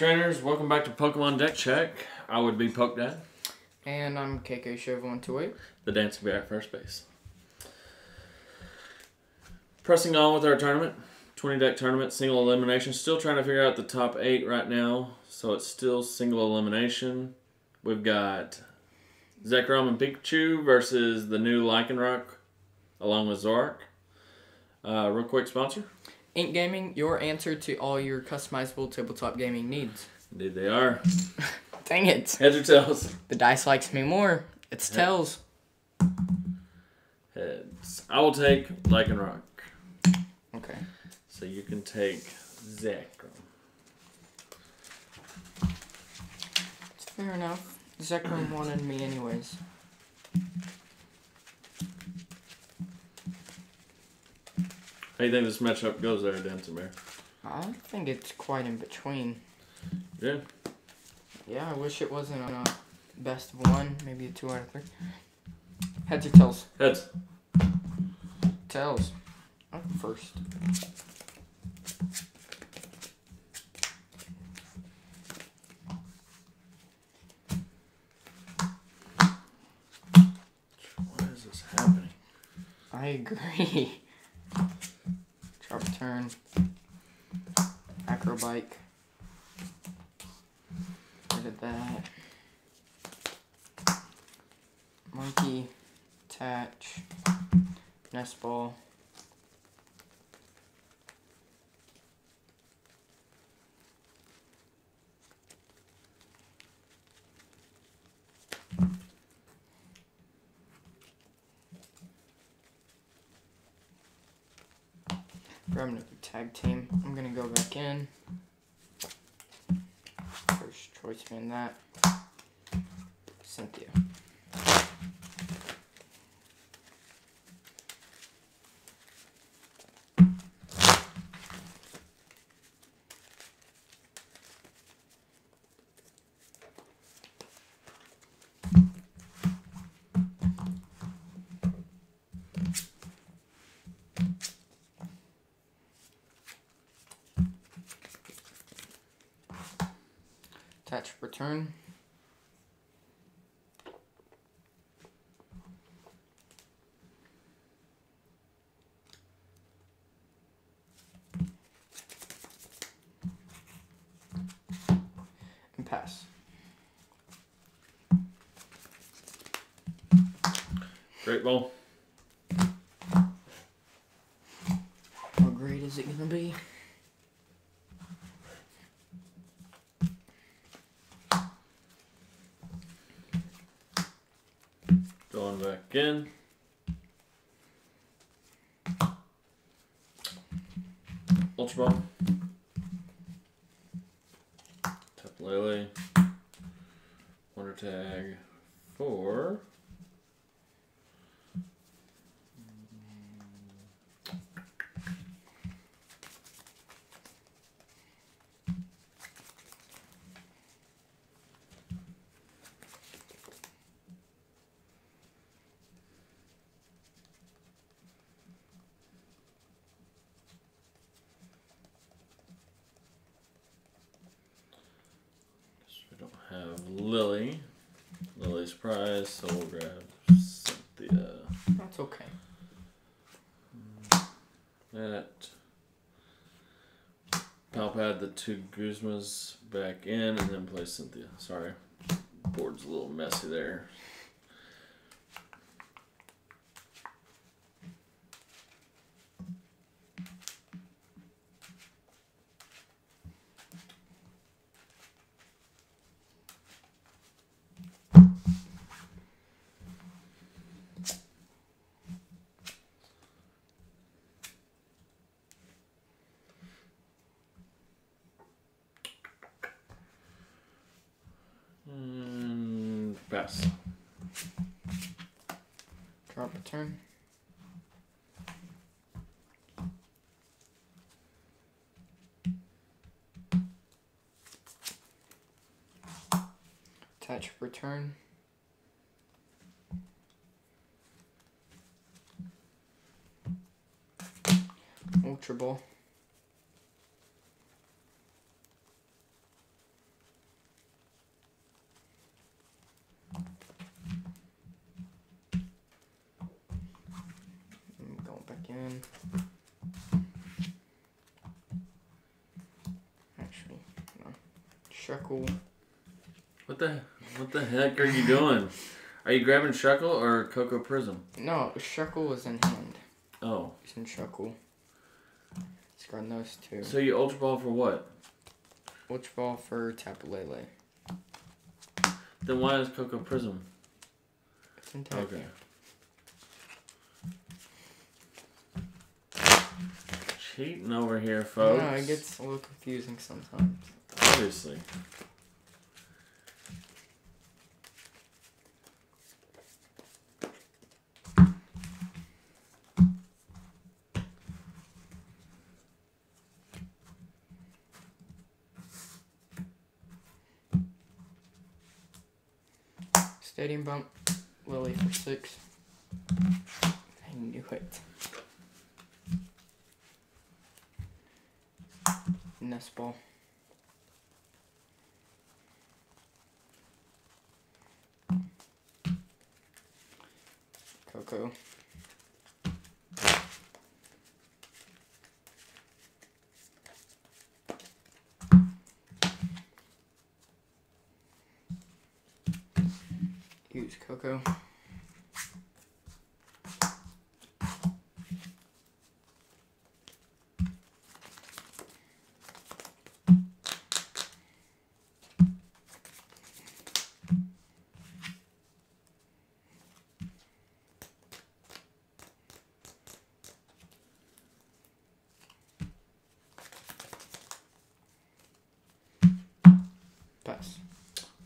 trainers, welcome back to Pokemon Deck Check. I would be PokeDad. And I'm KK Chauvelin 28. The dancing bear at first base. Pressing on with our tournament. 20 deck tournament, single elimination. Still trying to figure out the top 8 right now. So it's still single elimination. We've got Zekrom and Pikachu versus the new Lycanroc along with Zork. Real quick sponsor. Ink Gaming, your answer to all your customizable tabletop gaming needs. Indeed they are. Dang it. Heads or tails? The dice likes me more. It's tails. Heads. I will take Lycanroc. Okay. So you can take Zekrom. It's fair enough. Zekrom wanted me anyways. How do you think this matchup goes there, Dancing Bear? I think it's quite in between. Yeah? Yeah, I wish it wasn't a best of one, maybe a 2 out of 3. Heads or tails? Heads. Tails. I'm first. Why is this happening? I agree. Sharp turn, Acrobike, look at that, Monkey, Attach, Nest Ball, Remnant tag team. I'm gonna go back in. First choice man that. Cynthia. Attach return. And pass. Great ball. How great is it going to be? Again. Ultra Ball. Tapu Lele. Wonder Tag for Lily. Lily's prize, so we'll grab Cynthia. That's okay. That. I'll add the 2 Guzmas back in and then play Cynthia. Sorry. Board's a little messy there. Pass. Drop a turn. Attach return. Ultra Ball. and actually, no. Shuckle. What the heck are you doing? Are you grabbing Shuckle or Coco Prism? No, Shuckle was in hand. Oh. It's in Shuckle. It's got those two. So you Ultra Ball for what? Ultra Ball for Tapu Lele. Then why is Coco Prism? It's in Tapu. Okay. Cheating over here, folks. No, it gets a little confusing sometimes. Obviously. Stadium bump, Lily for 6. I knew it. Nest ball. Coco. Use Coco.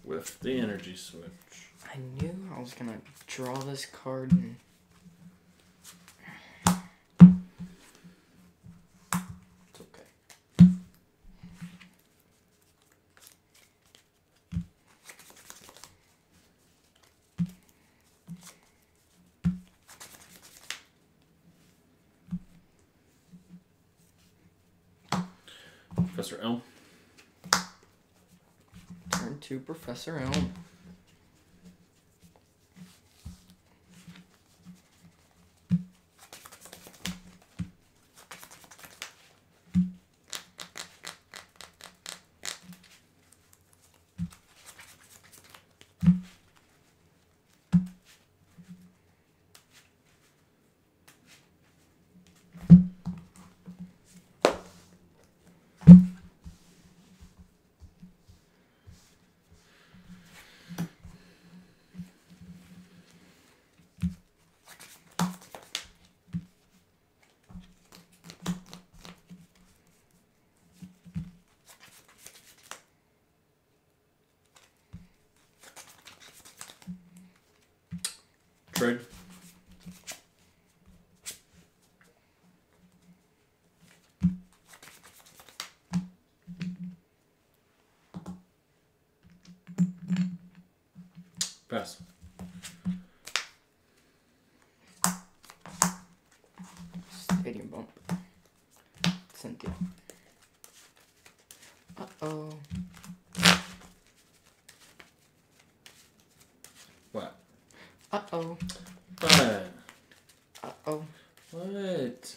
With the energy switch. I knew I was gonna draw this card and it's okay. Professor Elm. Turn to Professor Elm. Trade. Pass. Stadium bump. Cynthia. Uh-oh. Uh-oh. What? Uh-oh. What?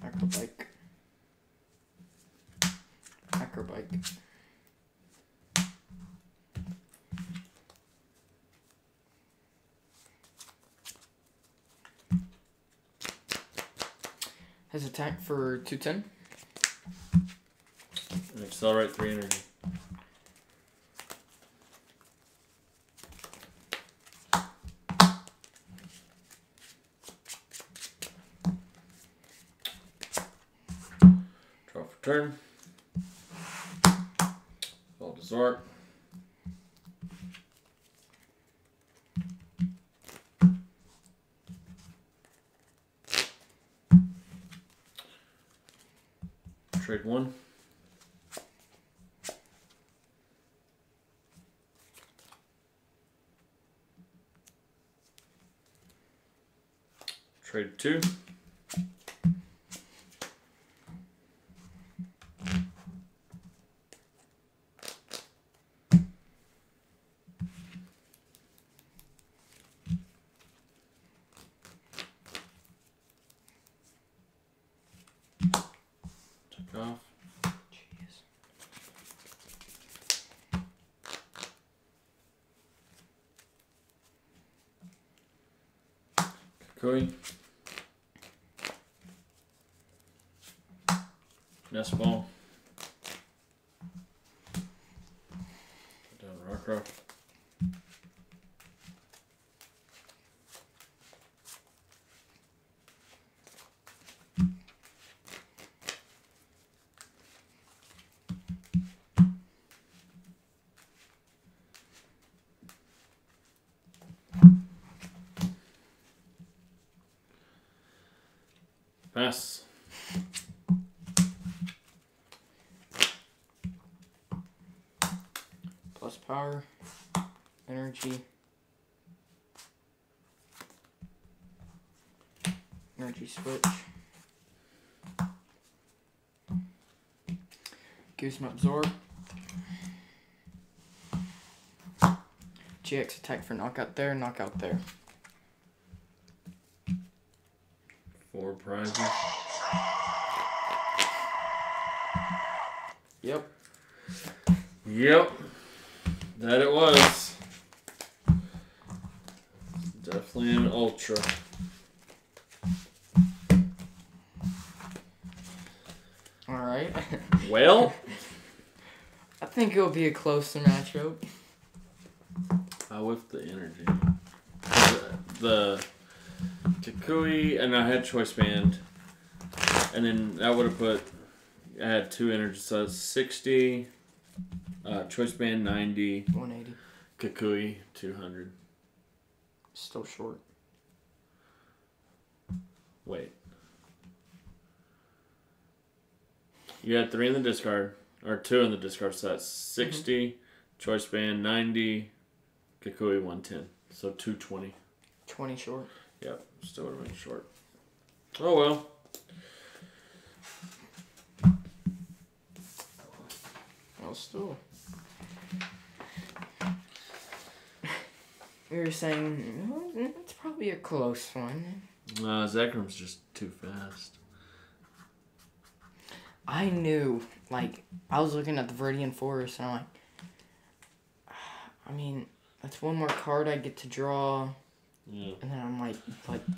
Acrobike. Acrobike. His attack for 210. Accelerate 3 energy. Draw for turn. Fall to Zork. Trade 1. Trade 2. Kikui. Nest Ball. Put down Rockruff. Pass. Plus power, energy, energy switch, Guzma absorb, GX attack for knockout there, knockout there. Four prizes. Yep. Yep. That it was. Definitely an ultra. Alright. Well. I think it'll be a closer matchup. I whiffed the energy. The Kikui, and I had Choice Band, and then that would have put, I had two energies, so that's 60, Choice Band 90, 180, Kikui 200. Still short. Wait. You had three in the discard, or two in the discard, so that's 60, Choice Band 90, Kikui 110, so 220. 20 short. Yep, still would have been short. Oh well. Well, still. We were saying, well, it's probably a close one. No, Zekrom's just too fast. I knew, like, I was looking at the Viridian Forest and I'm like, I mean, that's one more card I get to draw. Yeah. And then I'm like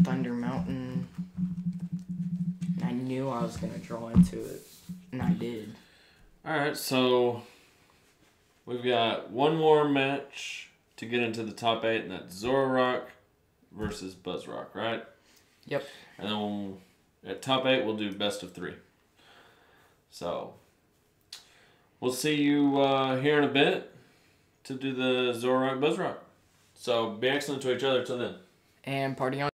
Thunder Mountain. And I knew I was going to draw into it. And I did. Alright, so we've got one more match to get into the top 8, and that's Zoroark versus Buzzrock, right? Yep. And then we'll, at top 8, we'll do best of 3. So we'll see you here in a bit to do the Zoroark Buzzrock. So be excellent to each other till then. And party on.